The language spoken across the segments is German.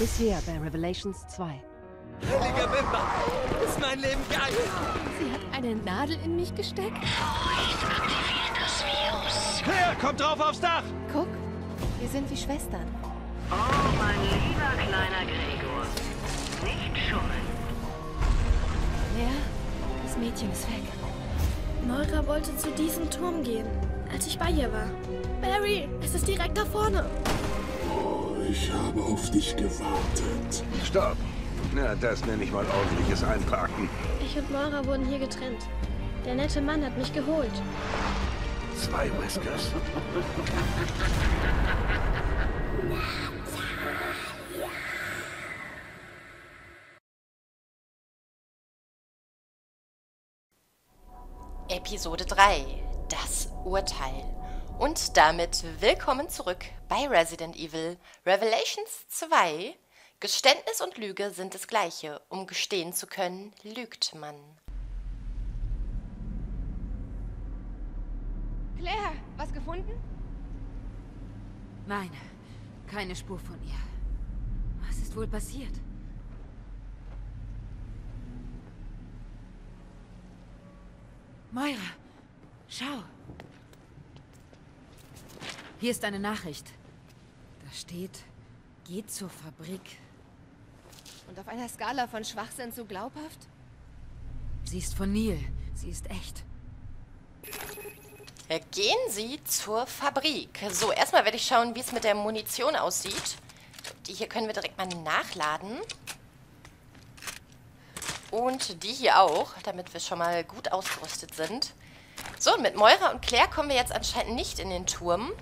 Bisher bei Revelations 2. Heiliger Bimba, ist mein Leben geil! Sie hat eine Nadel in mich gesteckt? Vorsicht, aktiviert das Virus! Claire, komm drauf aufs Dach! Guck, wir sind wie Schwestern. Oh, mein lieber kleiner Gregor. Nicht schummeln. Claire, das Mädchen ist weg. Moira wollte zu diesem Turm gehen, als ich bei ihr war. Barry, es ist direkt da vorne. Oh, ich habe auf dich gewartet. Stopp! Na, das nenne ich mal ordentliches Einparken. Ich und Moira wurden hier getrennt. Der nette Mann hat mich geholt. Zwei Whiskers. Episode 3, das Urteil. Und damit willkommen zurück bei Resident Evil Revelations 2. Geständnis und Lüge sind das Gleiche. Um gestehen zu können, lügt man. Claire, was gefunden? Nein, keine Spur von ihr. Was ist wohl passiert? Moira, schau. Hier ist eine Nachricht. Da steht, geht zur Fabrik. Und auf einer Skala von Schwachsinn zu glaubhaft? Sie ist von Neil. Sie ist echt. Gehen Sie zur Fabrik. So, erstmal werde ich schauen, wie es mit der Munition aussieht. Die hier können wir direkt mal nachladen. Und die hier auch, damit wir schon mal gut ausgerüstet sind. So, und mit Moira und Claire kommen wir jetzt anscheinend nicht in den Turm,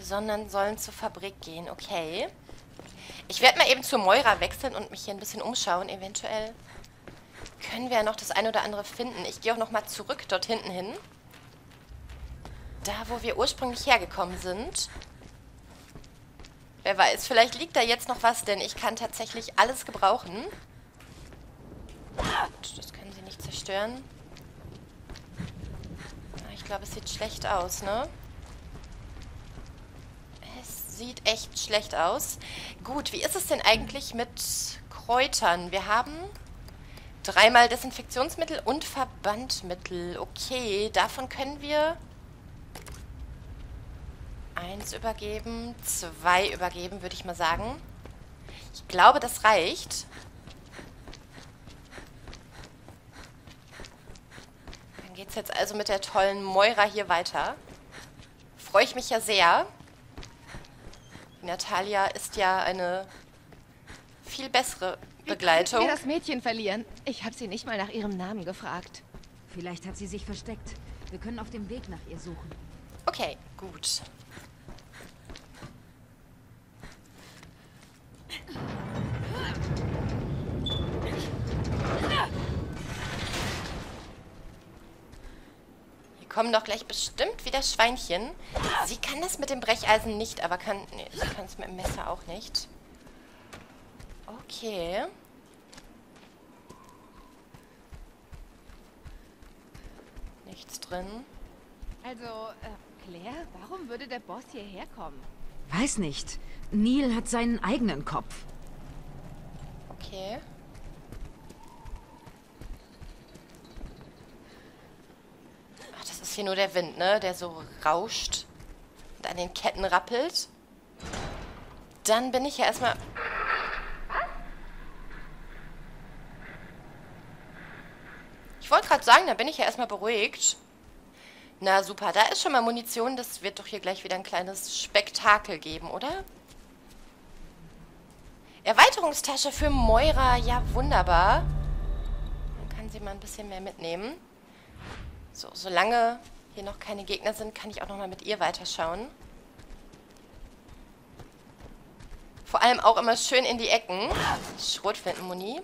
sondern sollen zur Fabrik gehen. Okay. Ich werde mal eben zu Moira wechseln und mich hier ein bisschen umschauen. Eventuell können wir ja noch das ein oder andere finden. Ich gehe auch nochmal zurück dort hinten hin. Da, wo wir ursprünglich hergekommen sind. Wer weiß, vielleicht liegt da jetzt noch was, denn ich kann tatsächlich alles gebrauchen. Das können sie nicht zerstören. Ich glaube, es sieht schlecht aus, ne? Sieht echt schlecht aus. Gut, wie ist es denn eigentlich mit Kräutern? Wir haben dreimal Desinfektionsmittel und Verbandmittel. Okay, davon können wir 1 übergeben, 2 übergeben, würde ich mal sagen. Ich glaube, das reicht. Dann geht es jetzt also mit der tollen Moira hier weiter. Freue ich mich ja sehr. Natalia ist ja eine viel bessere Begleitung. Wie kann ich das Mädchen verlieren? Ich habe sie nicht mal nach ihrem Namen gefragt. Vielleicht hat sie sich versteckt. Wir können auf dem Weg nach ihr suchen. Okay, gut. Kommen doch gleich bestimmt wieder Schweinchen. Sie kann das mit dem Brecheisen nicht, aber kann... Nee, sie kann es mit dem Messer auch nicht. Okay. Nichts drin. Also, Claire, warum würde der Boss hierher kommen? Weiß nicht. Neil hat seinen eigenen Kopf. Okay. Hier nur der Wind, ne? Der so rauscht und an den Ketten rappelt. Dann bin ich ja erstmal... Ich wollte gerade sagen, da bin ich ja erstmal beruhigt. Na super, da ist schon mal Munition. Das wird doch hier gleich wieder ein kleines Spektakel geben, oder? Erweiterungstasche für Moira. Ja, wunderbar. Dann kann sie mal ein bisschen mehr mitnehmen. So, solange hier noch keine Gegner sind, kann ich auch nochmal mit ihr weiterschauen. Vor allem auch immer schön in die Ecken. Schrotflintenmuni.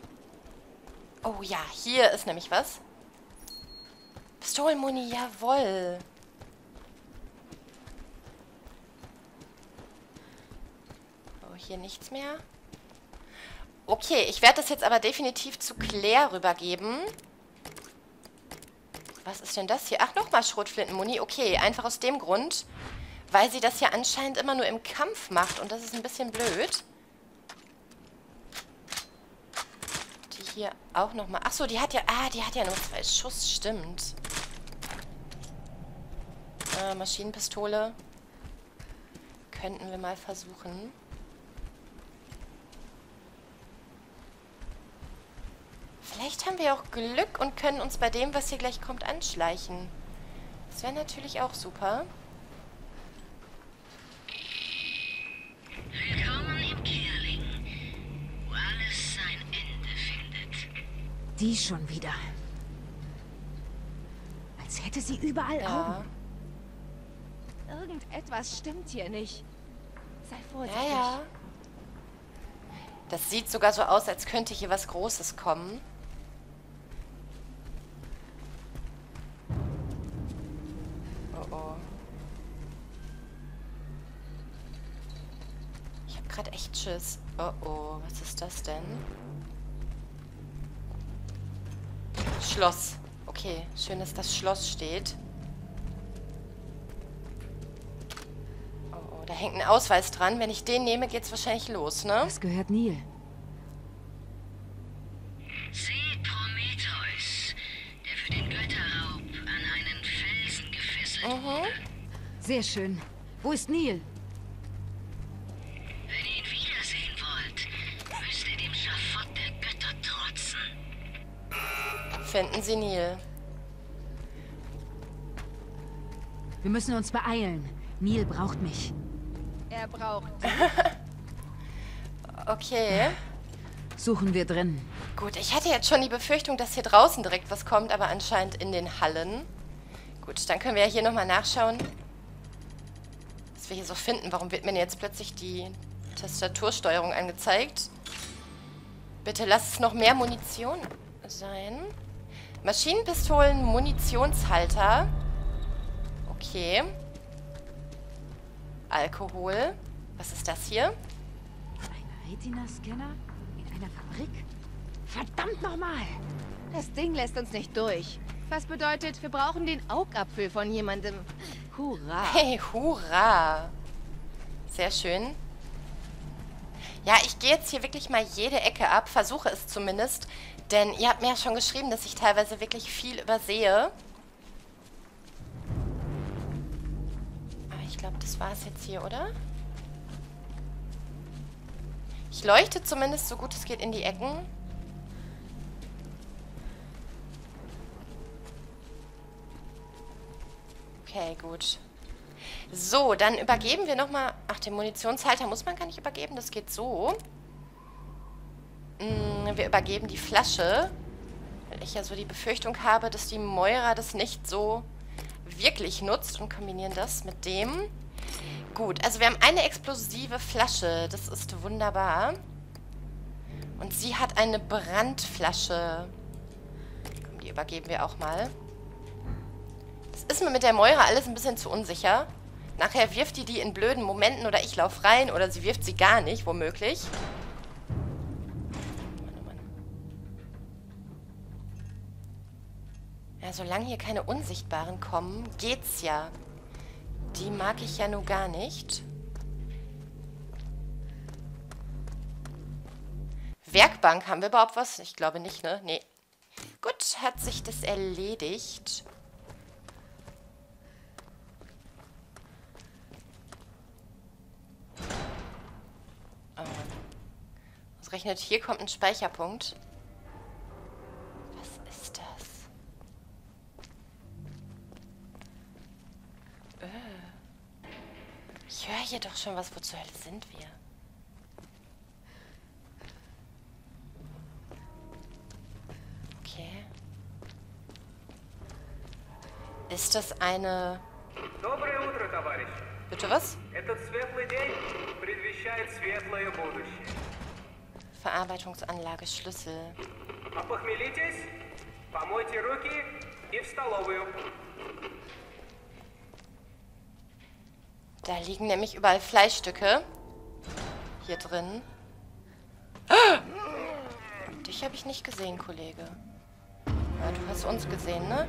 Oh ja, hier ist nämlich was. Pistolenmuni, jawohl. Oh, hier nichts mehr. Okay, ich werde das jetzt aber definitiv zu Claire rübergeben. Was ist denn das hier? Ach, nochmal Schrotflintenmuni. Okay, einfach aus dem Grund, weil sie das ja anscheinend immer nur im Kampf macht. Und das ist ein bisschen blöd. hier auch nochmal... Achso, die hat ja... Ah, die hat ja nur 2 Schuss, stimmt. Maschinenpistole. Könnten wir mal versuchen. Vielleicht haben wir auch Glück und können uns bei dem, was hier gleich kommt, anschleichen. Das wäre natürlich auch super. Willkommen im Kehrling, wo alles sein Ende findet. Die schon wieder. Als hätte sie überall Augen. Irgendetwas stimmt hier nicht. Sei vorsichtig. Ja, ja. Das sieht sogar so aus, als könnte hier was Großes kommen. Oh oh. Ich habe gerade echt Schiss. Oh oh, was ist das denn? Schloss. Okay, schön, dass das Schloss steht. Da hängt ein Ausweis dran. Wenn ich den nehme, geht's wahrscheinlich los, ne? Das gehört Neil. Seht Prometheus, der für den Götterraub an einen Felsen gefesselt wurde. Sehr schön. Wo ist Neil? Wenn ihr ihn wiedersehen wollt, müsst ihr dem Schafott der Götter trotzen. Finden Sie Neil. Wir müssen uns beeilen. Neil braucht mich. Er braucht. Okay. Suchen wir drin. Gut, ich hatte jetzt schon die Befürchtung, dass hier draußen direkt was kommt, aber anscheinend in den Hallen. Gut, dann können wir ja hier nochmal nachschauen, was wir hier so finden. Warum wird mir jetzt plötzlich die Tastatursteuerung angezeigt? Bitte lass es noch mehr Munition sein. Maschinenpistolen, Munitionshalter. Okay. Alkohol. Was ist das hier? Ein Retina-Scanner? In einer Fabrik? Verdammt nochmal! Das Ding lässt uns nicht durch. Was bedeutet, wir brauchen den Augapfel von jemandem. Hurra! Hey, hurra! Sehr schön. Ja, ich gehe jetzt hier wirklich mal jede Ecke ab. Versuche es zumindest. Denn ihr habt mir ja schon geschrieben, dass ich teilweise wirklich viel übersehe. Ich glaube, das war es jetzt hier, oder? Ich leuchte zumindest so gut es geht in die Ecken. Okay, gut. So, dann übergeben wir nochmal... Ach, den Munitionshalter muss man gar nicht übergeben, das geht so. Wir übergeben die Flasche. Weil ich ja so die Befürchtung habe, dass die Moira das nicht so... wirklich nutzt und kombinieren das mit dem. Gut, also wir haben eine explosive Flasche. Das ist wunderbar. Und sie hat eine Brandflasche. Komm, die übergeben wir auch mal. Das ist mir mit der Moira alles ein bisschen zu unsicher. Nachher wirft die in blöden Momenten oder ich laufe rein oder sie wirft sie gar nicht, womöglich. Ja, solange hier keine Unsichtbaren kommen, geht's ja. Die mag ich ja nur gar nicht. Werkbank, haben wir überhaupt was? Ich glaube nicht, ne? Nee. Gut, hat sich das erledigt. Was rechnet? Hier kommt ein Speicherpunkt. Ich höre hier doch schon was. Wo zur Hölle sind wir? Okay. Ist das eine... Bitte was? Verarbeitungsanlage, Schlüssel. Da liegen nämlich überall Fleischstücke. Hier drin. Ah! Dich habe ich nicht gesehen, Kollege. Ja, du hast uns gesehen, ne?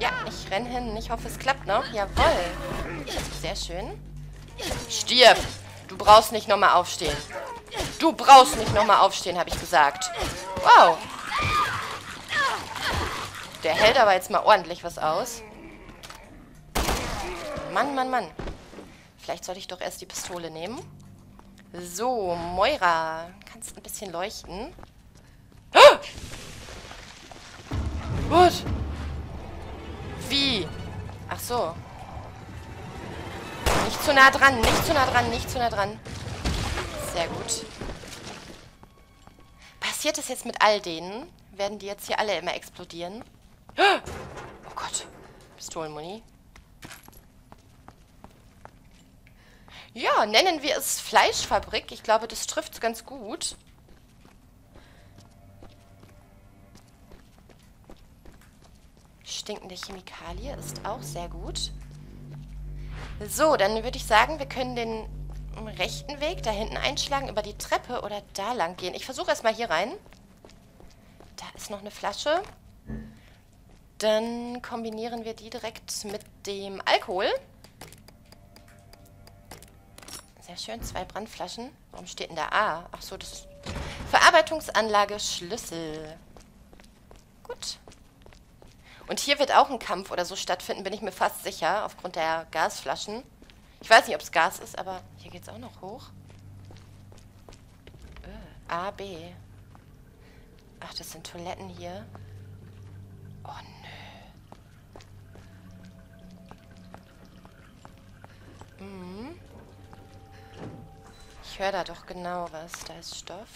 Ja, ich renn hin. Ich hoffe, es klappt noch. Jawohl. Sehr schön. Stirb! Du brauchst nicht nochmal aufstehen. Du brauchst nicht nochmal aufstehen, habe ich gesagt. Wow. Der hält aber jetzt mal ordentlich was aus. Mann, Mann, Mann. Vielleicht sollte ich doch erst die Pistole nehmen. So, Moira. Kannst ein bisschen leuchten. Ah! What? Wie? Ach so. Nicht zu nah dran, nicht zu nah dran, nicht zu nah dran. Sehr gut. Passiert es jetzt mit all denen? Werden die jetzt hier alle immer explodieren? Oh Gott. Pistolenmuni. Ja, nennen wir es Fleischfabrik. Ich glaube, das trifft es ganz gut. Stinkende Chemikalie ist auch sehr gut. So, dann würde ich sagen, wir können den rechten Weg da hinten einschlagen, über die Treppe oder da lang gehen. Ich versuche erstmal hier rein. Da ist noch eine Flasche. Dann kombinieren wir die direkt mit dem Alkohol. Sehr schön, 2 Brandflaschen. Warum steht denn da A? Ach so, das ist Verarbeitungsanlage Schlüssel. Gut. Und hier wird auch ein Kampf oder so stattfinden, bin ich mir fast sicher, aufgrund der Gasflaschen. Ich weiß nicht, ob es Gas ist, aber hier geht es auch noch hoch. A, B. Ach, das sind Toiletten hier. Oh, nö. Mhm. Ich höre da doch genau was. Da ist Stoff.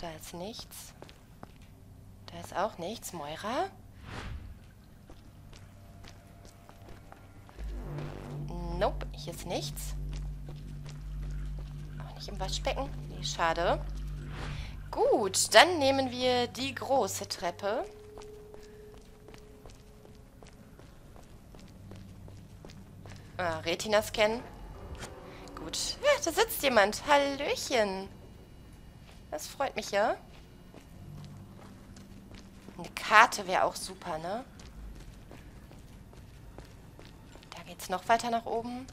Da ist nichts. Da ist auch nichts. Moira? Nope, hier ist nichts. Auch nicht im Waschbecken. Nee, schade. Gut, dann nehmen wir die große Treppe. Ah, Retina-Scan. Gut. Ja, da sitzt jemand. Hallöchen. Das freut mich ja. Eine Karte wäre auch super, ne? Da geht's noch weiter nach oben.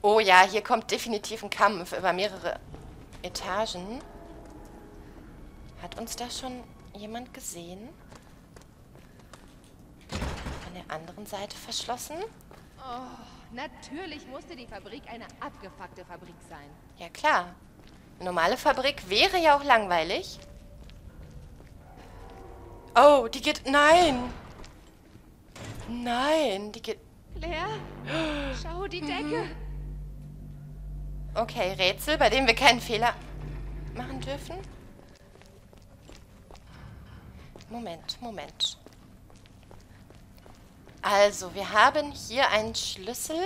Oh ja, hier kommt definitiv ein Kampf über mehrere Etagen. Hat uns da schon jemand gesehen? Von der anderen Seite verschlossen? Oh. Natürlich musste die Fabrik eine abgefuckte Fabrik sein. Ja, klar. Eine normale Fabrik wäre ja auch langweilig. Oh, die geht... Nein! Nein, die geht... Claire, schau die Decke. Okay, Rätsel, bei dem wir keinen Fehler machen dürfen. Moment, Moment. Also, wir haben hier einen Schlüssel,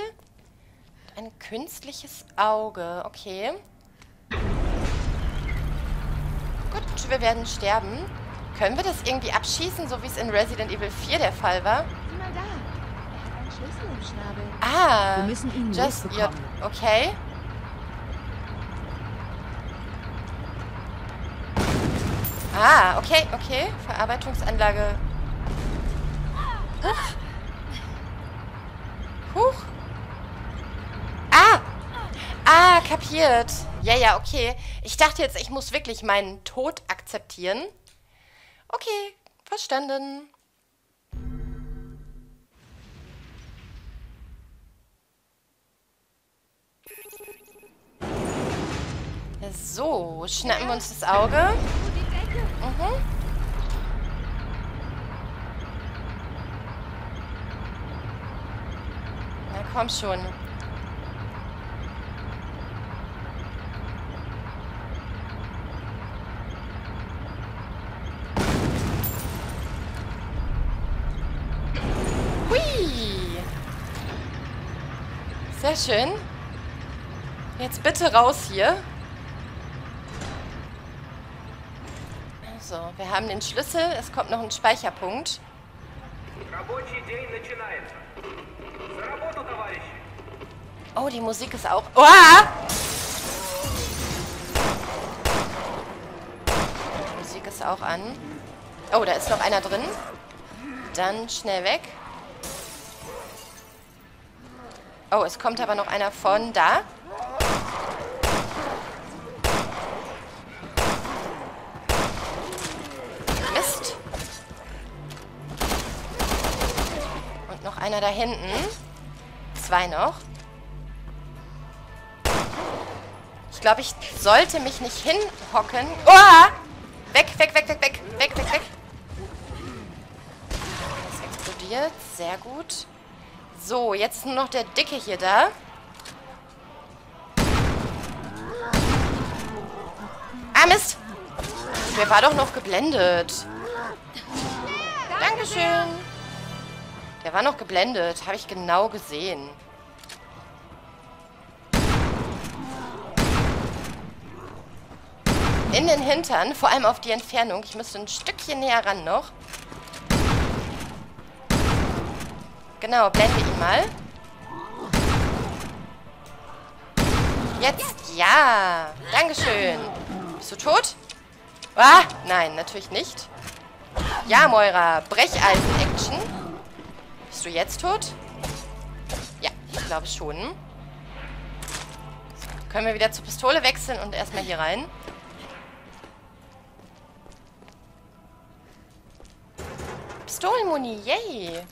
ein künstliches Auge. Okay. Gut, wir werden sterben. Können wir das irgendwie abschießen, so wie es in Resident Evil 4 der Fall war? Sieh mal da. Er hat einen Schlüssel im Schnabel. Ah. Wir müssen ihn losbekommen. Okay. Ah, okay, okay. Verarbeitungsanlage. Huch. Huch. Ah! Ah, kapiert. Ja, ja, okay. Ich dachte jetzt, ich muss wirklich meinen Tod akzeptieren. Okay, verstanden. So, schnappen wir uns das Auge. Mhm. Komm schon. Hui! Sehr schön. Jetzt bitte raus hier. So, wir haben den Schlüssel. Es kommt noch ein Speicherpunkt. Oh, die Musik ist auch... Oh! Die Musik ist auch an. Oh, da ist noch einer drin. Dann schnell weg. Oh, es kommt aber noch einer von da. Mist. Und noch einer da hinten. Zwei noch. Ich glaube, ich sollte mich nicht hinhocken. Oha! Weg, weg, weg, weg, weg, weg, weg, weg. Das explodiert. Sehr gut. So, jetzt ist nur noch der Dicke hier da. Ah, Mist! Der war doch noch geblendet. Dankeschön. Der war noch geblendet. Habe ich genau gesehen. In den Hintern, vor allem auf die Entfernung. Ich müsste ein Stückchen näher ran noch. Genau, blende ihn mal. Jetzt, ja. Dankeschön. Bist du tot? Ah, nein, natürlich nicht. Ja, Moira. Brecheisen-Action. Bist du jetzt tot? Ja, ich glaube schon. So, können wir wieder zur Pistole wechseln und erstmal hier rein. Pistolenmuni, yay.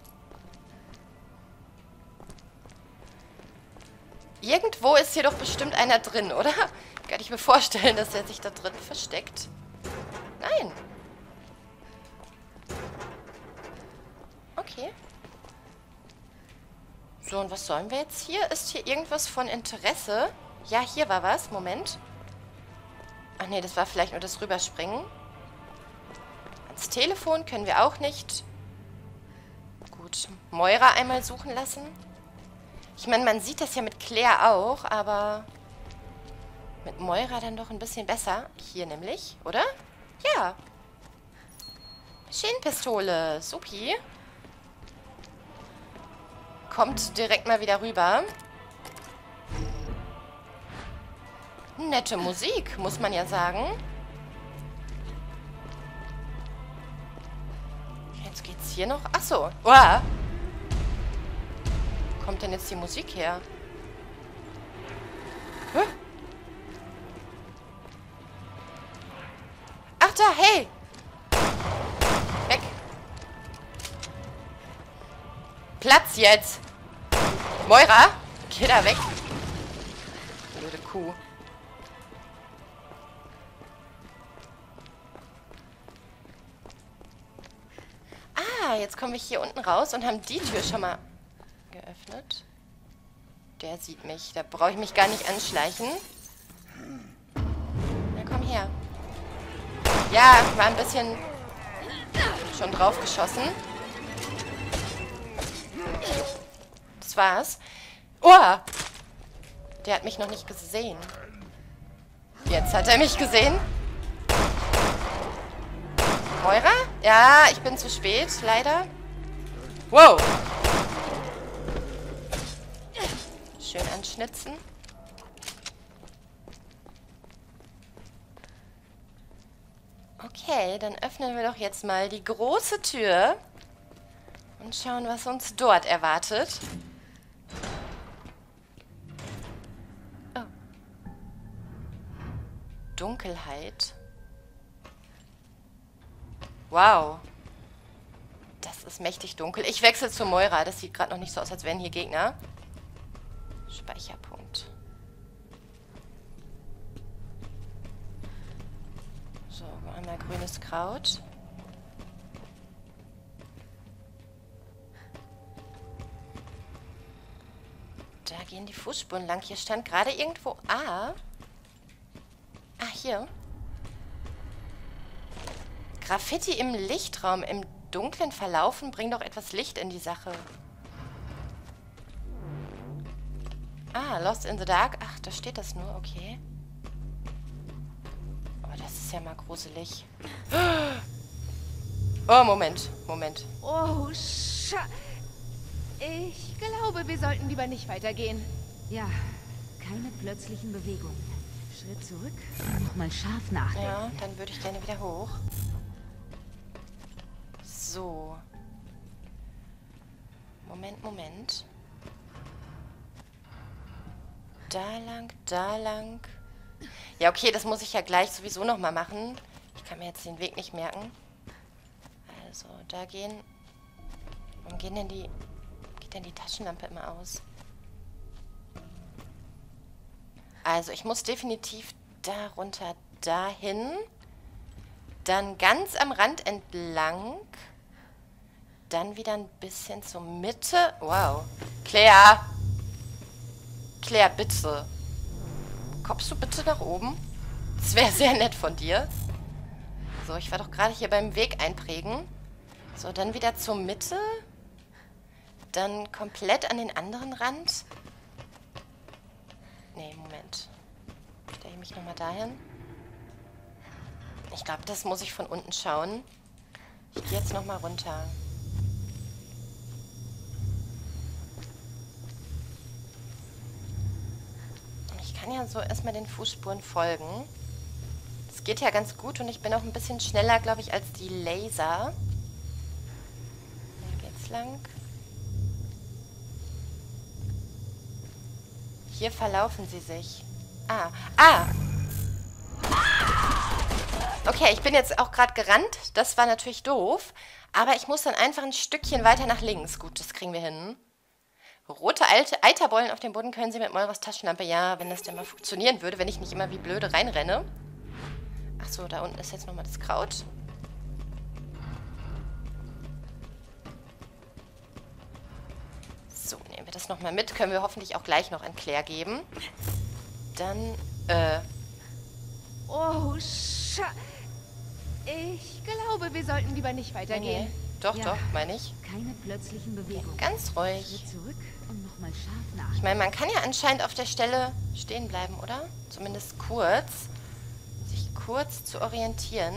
Irgendwo ist hier doch bestimmt einer drin, oder? Kann ich mir vorstellen, dass er sich da drin versteckt. Nein. Okay. So, und was sollen wir jetzt hier? Ist hier irgendwas von Interesse? Ja, hier war was. Moment. Ach nee, das war vielleicht nur das Rüberspringen. Ans Telefon können wir auch nicht. Gut. Moira einmal suchen lassen. Ich meine, man sieht das ja mit Claire auch, aber mit Moira dann doch ein bisschen besser. Hier nämlich, oder? Ja. Maschinenpistole. Supi. Kommt direkt mal wieder rüber. Nette Musik, muss man ja sagen. Jetzt geht's hier noch. Ach so. Uah. Wo kommt denn jetzt die Musik her? Hä? Ach da, hey! Weg! Platz jetzt! Moira! Geh da weg! Blöde Kuh. Ah, jetzt kommen wir hier unten raus und haben die Tür schon mal geöffnet. Der sieht mich. Da brauche ich mich gar nicht anschleichen. Na, komm her. Ja, war ein bisschen schon drauf geschossen. Das war's. Oh! Der hat mich noch nicht gesehen. Jetzt hat er mich gesehen. Moira? Ja, ich bin zu spät, leider. Wow! Schön anschnitzen. Okay, dann öffnen wir doch jetzt mal die große Tür und schauen, was uns dort erwartet. Oh. Dunkelheit. Wow. Das ist mächtig dunkel. Ich wechsle zu Moira. Das sieht gerade noch nicht so aus, als wären hier Gegner. Speicherpunkt. So, einmal grünes Kraut. Da gehen die Fußspuren lang. Hier stand gerade irgendwo A. Ah, hier. Graffiti im Lichtraum. Im dunklen Verlaufen bringt doch etwas Licht in die Sache. Ah, Lost in the Dark. Ach, da steht das nur. Okay. Aber das ist ja mal gruselig. Oh, Moment. Moment. Oh, Scheiße. Ich glaube, wir sollten lieber nicht weitergehen. Ja, keine plötzlichen Bewegungen. Schritt zurück. Nochmal scharf nachdenken. Ja, dann würde ich gerne wieder hoch. So. Moment, Moment. Da lang, da lang. Ja, okay, das muss ich ja gleich sowieso nochmal machen. Ich kann mir jetzt den Weg nicht merken. Also, da gehen... Warum geht denn die Taschenlampe immer aus? Also, ich muss definitiv da runter, dahin. Dann ganz am Rand entlang. Dann wieder ein bisschen zur Mitte. Wow. Claire! Claire, bitte. Kommst du bitte nach oben? Das wäre sehr nett von dir. So, ich war doch gerade hier beim Weg einprägen. So, dann wieder zur Mitte. Dann komplett an den anderen Rand. Nee, Moment. Ich stelle mich nochmal dahin. Ich glaube, das muss ich von unten schauen. Ich gehe jetzt nochmal runter. Ich kann ja so erstmal den Fußspuren folgen. Das geht ja ganz gut und ich bin auch ein bisschen schneller, glaube ich, als die Laser. Hier geht's lang. Hier verlaufen sie sich. Ah, ah! Okay, ich bin jetzt auch gerade gerannt. Das war natürlich doof. Aber ich muss dann einfach ein Stückchen weiter nach links. Gut, das kriegen wir hin. Rote alte Eiterbollen auf dem Boden können Sie mit Moiras Taschenlampe. Ja, wenn das denn mal funktionieren würde, wenn ich nicht immer wie blöde reinrenne. Ach so, da unten ist jetzt nochmal das Kraut. So, nehmen wir das nochmal mit. Können wir hoffentlich auch gleich noch an Claire geben. Dann, Oh, Scheiße. Ich glaube, wir sollten lieber nicht weitergehen. Nee. Doch, ja, doch, meine ich. Keine plötzlichen Bewegungen. Ja, ganz ruhig. Zurück und noch mal scharf nach. Ich meine, man kann ja anscheinend auf der Stelle stehen bleiben, oder? Zumindest kurz. Sich kurz zu orientieren.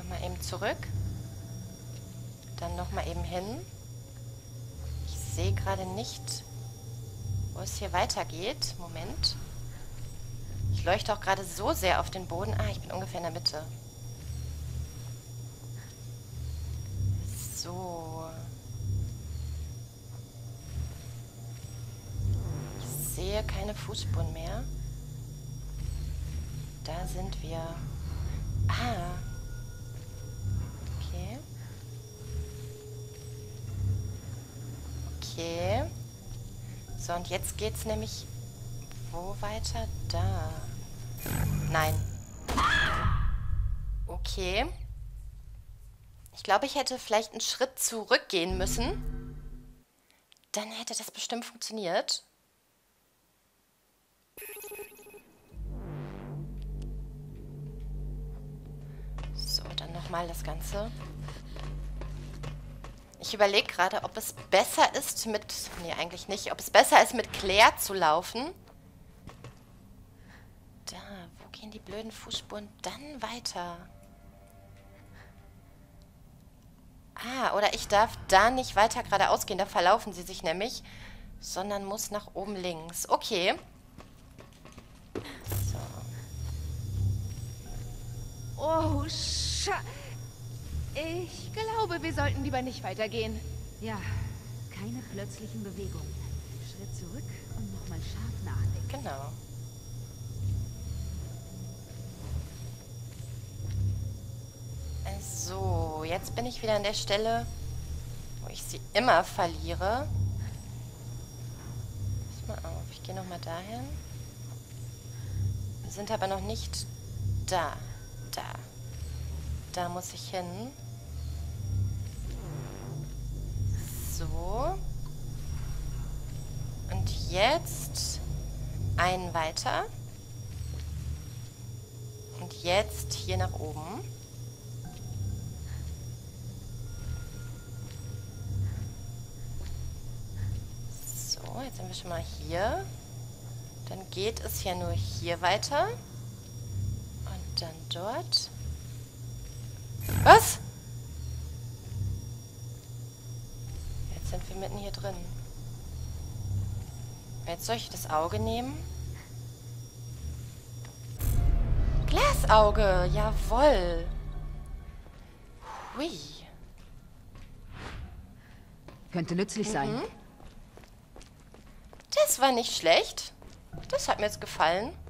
Nochmal eben zurück. Dann nochmal eben hin. Ich sehe gerade nicht, wo es hier weitergeht. Moment. Ich leuchte auch gerade so sehr auf den Boden. Ah, ich bin ungefähr in der Mitte. So. Ich sehe keine Fußspuren mehr. Da sind wir. Ah. Okay. Okay. So, und jetzt geht's nämlich... Wo weiter? Da. Nein. Okay. Ich glaube, ich hätte vielleicht einen Schritt zurückgehen müssen. Dann hätte das bestimmt funktioniert. So, dann nochmal das Ganze. Ich überlege gerade, ob es besser ist mit... Nee, eigentlich nicht. Ob es besser ist, mit Claire zu laufen. Da, wo gehen die blöden Fußspuren dann weiter? Ah, oder ich darf da nicht weiter geradeaus gehen. Da verlaufen sie sich nämlich. Sondern muss nach oben links. Okay. So. Oh, Scheiße. Ich glaube, wir sollten lieber nicht weitergehen. Ja, keine plötzlichen Bewegungen. Schritt zurück und nochmal scharf nachdenken. Genau. So, jetzt bin ich wieder an der Stelle, wo ich sie immer verliere. Pass mal auf, ich gehe nochmal dahin. Wir sind aber noch nicht da. Da. Da muss ich hin. So. Und jetzt einen weiter. Und jetzt hier nach oben. So, jetzt sind wir schon mal hier. Dann geht es ja nur hier weiter. Und dann dort. Was? Jetzt sind wir mitten hier drin. Jetzt soll ich das Auge nehmen. Glasauge, jawohl. Hui. Könnte nützlich sein. Das war nicht schlecht. Das hat mir jetzt gefallen.